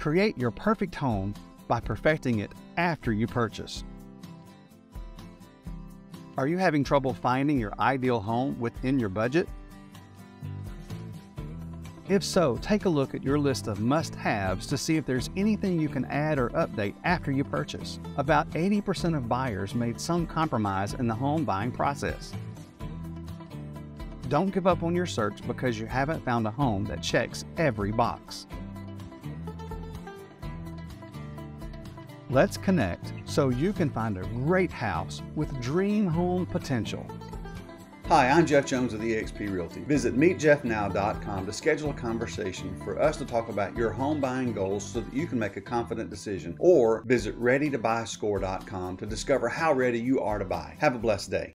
Create your perfect home by perfecting it after you purchase. Are you having trouble finding your ideal home within your budget? If so, take a look at your list of must-haves to see if there's anything you can add or update after you purchase. About 80% of buyers made some compromise in the home buying process. Don't give up on your search because you haven't found a home that checks every box. Let's connect so you can find a great house with dream home potential. Hi, I'm Jeff Jones of EXP Realty. Visit MeetJeffNow.com to schedule a conversation for us to talk about your home buying goals so that you can make a confident decision, or visit ReadyToBuyScore.com to discover how ready you are to buy. Have a blessed day.